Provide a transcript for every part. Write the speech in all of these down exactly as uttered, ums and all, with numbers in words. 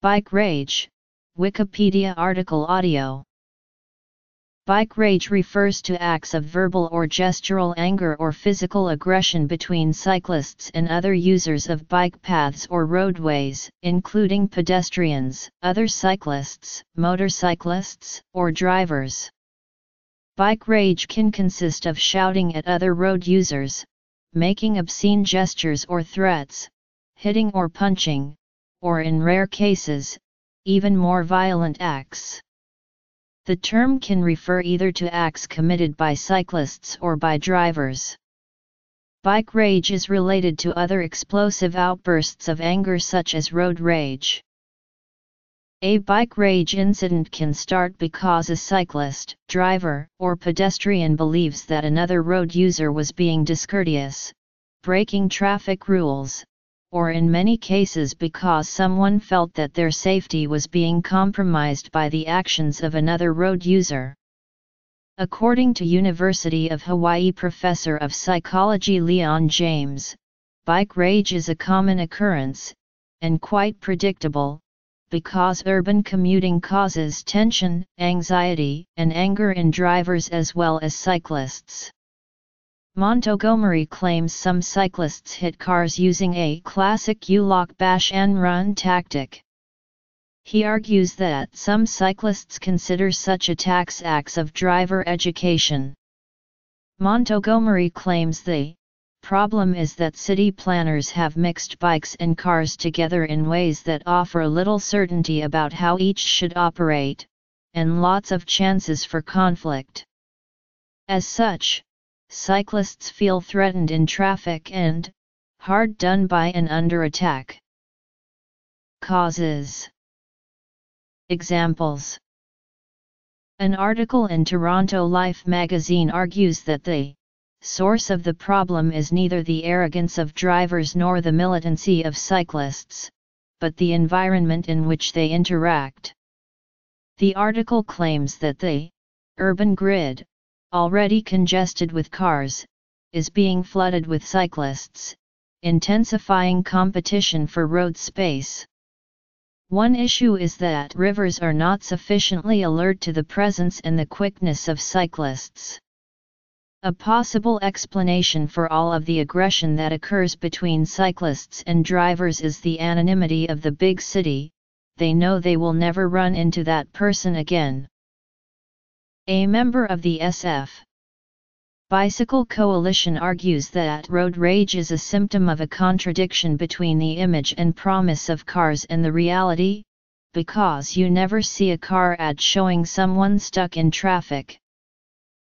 Bike rage, Wikipedia article audio. Bike rage refers to acts of verbal or gestural anger or physical aggression between cyclists and other users of bike paths or roadways, including pedestrians, other cyclists, motorcyclists, or drivers. Bike rage can consist of shouting at other road users, making obscene gestures or threats, hitting or punching, or in rare cases, even more violent acts. The term can refer either to acts committed by cyclists or by drivers. Bike rage is related to other explosive outbursts of anger such as road rage. A bike rage incident can start because a cyclist, driver, or pedestrian believes that another road user was being discourteous, breaking traffic rules, or in many cases because someone felt that their safety was being compromised by the actions of another road user. According to University of Hawaii professor of psychology Leon James, bike rage is a common occurrence, and quite predictable, because urban commuting causes tension, anxiety, and anger in drivers as well as cyclists. Montgomery claims some cyclists hit cars using a classic U-lock bash-and-run tactic. He argues that some cyclists consider such attacks acts of driver education. Montgomery claims the problem is that city planners have mixed bikes and cars together in ways that offer little certainty about how each should operate, and lots of chances for conflict. As such, cyclists feel threatened in traffic and hard done by and under attack. Causes. Examples. An article in Toronto Life magazine argues that the source of the problem is neither the arrogance of drivers nor the militancy of cyclists, but the environment in which they interact. The article claims that the urban grid, already congested with cars, is being flooded with cyclists, intensifying competition for road space. One issue is that rivers are not sufficiently alert to the presence and the quickness of cyclists. A possible explanation for all of the aggression that occurs between cyclists and drivers is the anonymity of the big city. They know they will never run into that person again. A member of the S F Bicycle Coalition argues that road rage is a symptom of a contradiction between the image and promise of cars and the reality, because you never see a car ad showing someone stuck in traffic.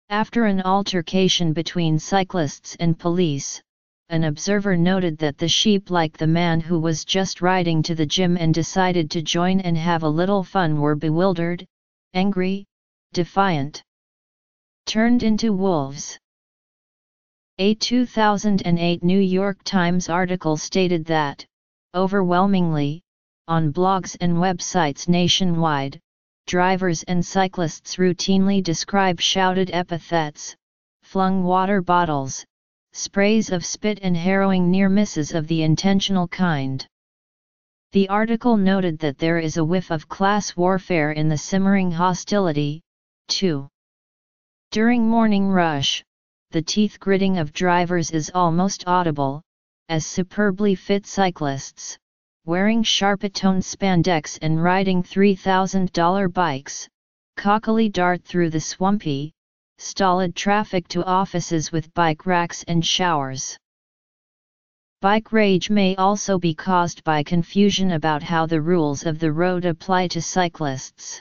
After an altercation between cyclists and police, an observer noted that the sheep like the man who was just riding to the gym and decided to join and have a little fun were bewildered, angry, defiant, turned into wolves. A two thousand eight New York Times article stated that, overwhelmingly, on blogs and websites nationwide, drivers and cyclists routinely describe shouted epithets, flung water bottles, sprays of spit and harrowing near misses of the intentional kind. The article noted that there is a whiff of class warfare in the simmering hostility, two. During morning rush, the teeth gritting of drivers is almost audible, as superbly fit cyclists, wearing sharp-toned spandex and riding three thousand dollar bikes, cockily dart through the swampy, stolid traffic to offices with bike racks and showers. Bike rage may also be caused by confusion about how the rules of the road apply to cyclists.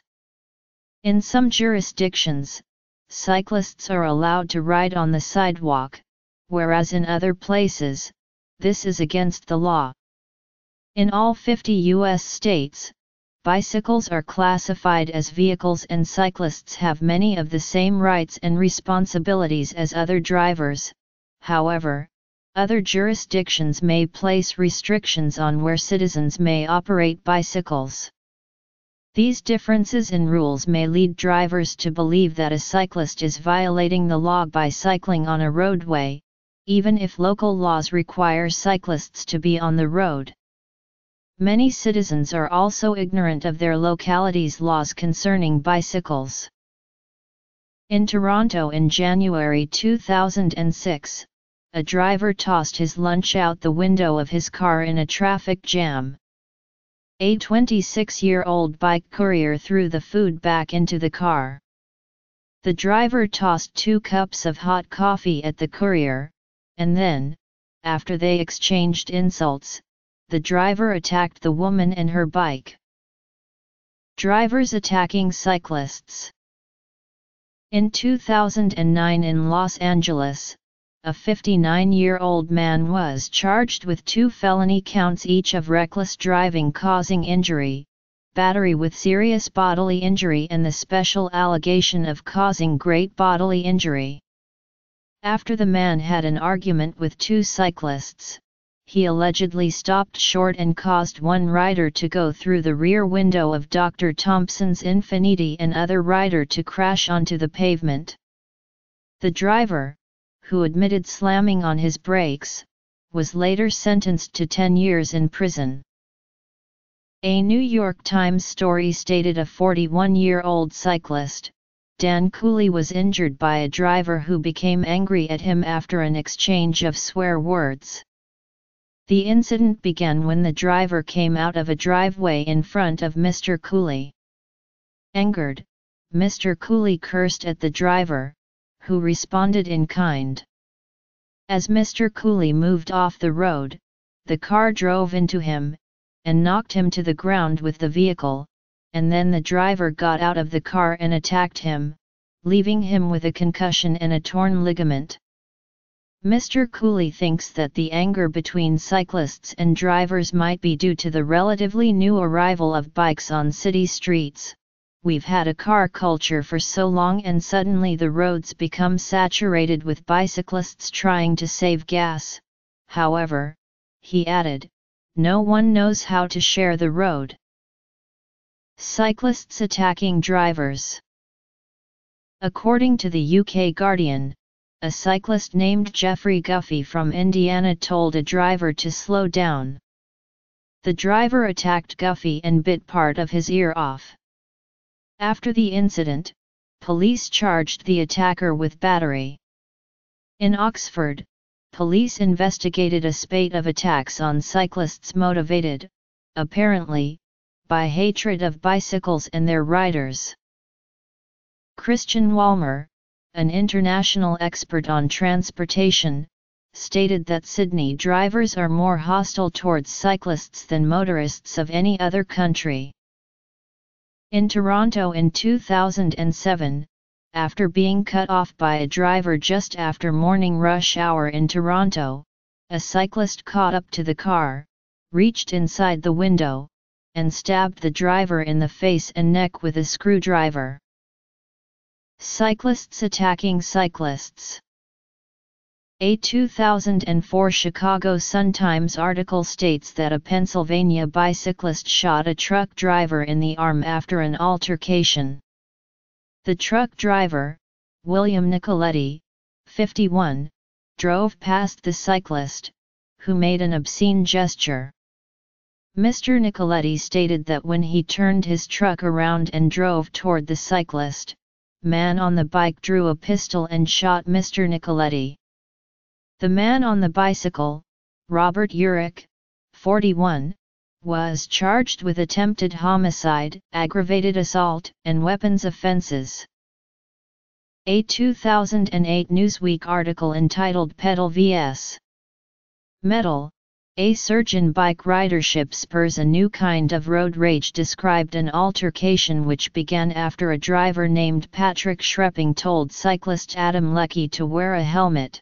In some jurisdictions, cyclists are allowed to ride on the sidewalk, whereas in other places, this is against the law. In all fifty U S states, bicycles are classified as vehicles and cyclists have many of the same rights and responsibilities as other drivers. However, other jurisdictions may place restrictions on where citizens may operate bicycles. These differences in rules may lead drivers to believe that a cyclist is violating the law by cycling on a roadway, even if local laws require cyclists to be on the road. many citizens are also ignorant of their locality's laws concerning bicycles. In Toronto in January two thousand six, a driver tossed his lunch out the window of his car in a traffic jam. A twenty-six-year-old bike courier threw the food back into the car. The driver tossed two cups of hot coffee at the courier, and then, after they exchanged insults, the driver attacked the woman and her bike. Drivers attacking cyclists. In two thousand nine in Los Angeles, a fifty-nine-year-old man was charged with two felony counts each of reckless driving causing injury, battery with serious bodily injury and the special allegation of causing great bodily injury. After the man had an argument with two cyclists, he allegedly stopped short and caused one rider to go through the rear window of Doctor Thompson's Infiniti and other rider to crash onto the pavement. The driver, who admitted slamming on his brakes, was later sentenced to ten years in prison. A New York Times story stated a forty-one-year-old cyclist, Dan Cooley, was injured by a driver who became angry at him after an exchange of swear words. The incident began when the driver came out of a driveway in front of Mister Cooley. Angered, Mister Cooley cursed at the driver, who responded in kind. As Mister Cooley moved off the road, the car drove into him, and knocked him to the ground with the vehicle, and then the driver got out of the car and attacked him, leaving him with a concussion and a torn ligament. Mister Cooley thinks that the anger between cyclists and drivers might be due to the relatively new arrival of bikes on city streets. We've had a car culture for so long and suddenly the roads become saturated with bicyclists trying to save gas. However, he added, no one knows how to share the road. Cyclists attacking drivers. According to the U K Guardian, a cyclist named Jeffrey Guffey from Indiana told a driver to slow down. The driver attacked Guffey and bit part of his ear off. After the incident, police charged the attacker with battery. In Oxford, police investigated a spate of attacks on cyclists motivated, apparently, by hatred of bicycles and their riders. Christian Walmer, an international expert on transportation, stated that Sydney drivers are more hostile towards cyclists than motorists of any other country. In Toronto in two thousand seven, after being cut off by a driver just after morning rush hour in Toronto, a cyclist caught up to the car, reached inside the window, and stabbed the driver in the face and neck with a screwdriver. Cyclists attacking cyclists. A two thousand four Chicago Sun-Times article states that a Pennsylvania bicyclist shot a truck driver in the arm after an altercation. The truck driver, William Nicoletti, fifty-one, drove past the cyclist, who made an obscene gesture. Mister Nicoletti stated that when he turned his truck around and drove toward the cyclist, man on the bike drew a pistol and shot Mister Nicoletti. The man on the bicycle, Robert Yurick, forty-one, was charged with attempted homicide, aggravated assault, and weapons offenses. A two thousand eight Newsweek article entitled Pedal versus. Metal, A Surge in Bike Ridership Spurs a New Kind of Road Rage described an altercation which began after a driver named Patrick Schrepping told cyclist Adam Leckie to wear a helmet.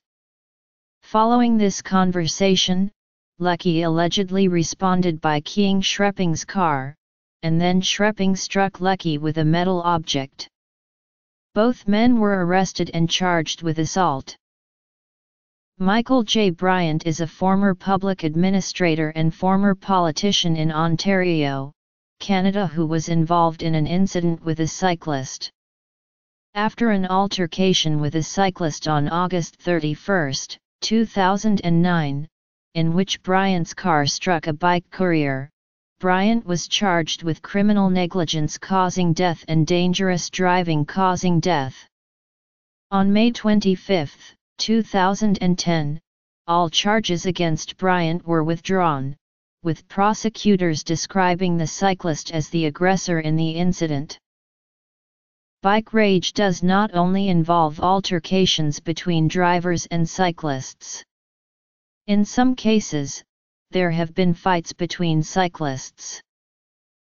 Following this conversation, Leckie allegedly responded by keying Schrepping's car, and then Schrepping struck Leckie with a metal object. Both men were arrested and charged with assault. Michael J. Bryant is a former public administrator and former politician in Ontario, Canada, who was involved in an incident with a cyclist. After an altercation with a cyclist on August thirty-first, two thousand nine, in which Bryant's car struck a bike courier, Bryant was charged with criminal negligence causing death and dangerous driving causing death. On May twenty-fifth, two thousand ten, all charges against Bryant were withdrawn, with prosecutors describing the cyclist as the aggressor in the incident. Bike rage does not only involve altercations between drivers and cyclists. In some cases, there have been fights between cyclists.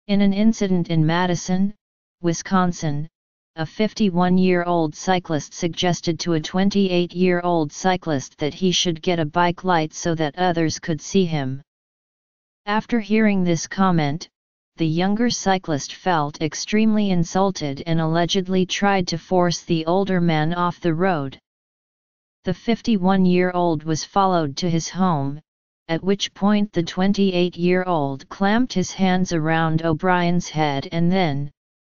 In an incident in Madison, Wisconsin, a fifty-one-year-old cyclist suggested to a twenty-eight-year-old cyclist that he should get a bike light so that others could see him. After hearing this comment, the younger cyclist felt extremely insulted and allegedly tried to force the older man off the road. The fifty-one-year-old was followed to his home, at which point the twenty-eight-year-old clamped his hands around O'Brien's head and then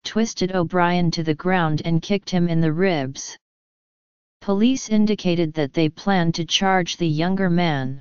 twisted O'Brien to the ground and kicked him in the ribs. Police indicated that they planned to charge the younger man.